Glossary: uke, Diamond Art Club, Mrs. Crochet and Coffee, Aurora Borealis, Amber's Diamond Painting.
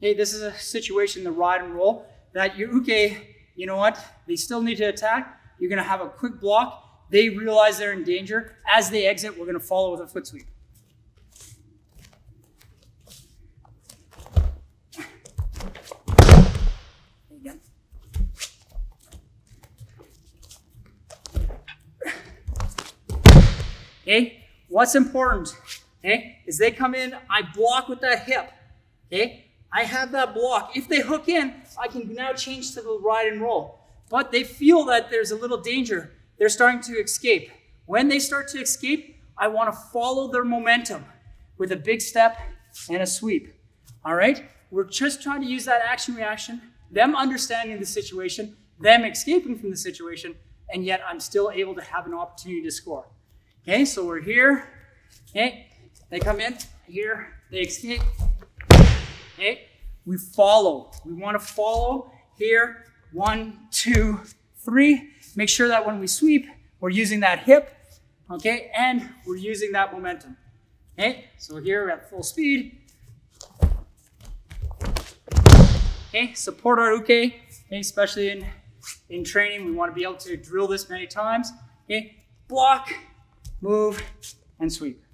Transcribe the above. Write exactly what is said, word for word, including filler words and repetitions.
Hey, this is a situation, the ride and roll, that your uke, you know what, they still need to attack. You're gonna have a quick block. They realize they're in danger. As they exit, we're gonna follow with a foot sweep. Okay, what's important, okay, is they come in, I block with that hip, okay? I have that block. If they hook in, I can now change to the ride and roll. But they feel that there's a little danger. They're starting to escape. When they start to escape, I want to follow their momentum with a big step and a sweep. All right? We're just trying to use that action-reaction, them understanding the situation, them escaping from the situation, and yet I'm still able to have an opportunity to score. Okay, so we're here. Okay, they come in here, they escape. Okay, we follow. We want to follow here. One, two, three. Make sure that when we sweep, we're using that hip, okay, and we're using that momentum. Okay, so here we're at full speed. Okay, support our uke, okay, especially in, in training. We want to be able to drill this many times. Okay, block, move, and sweep.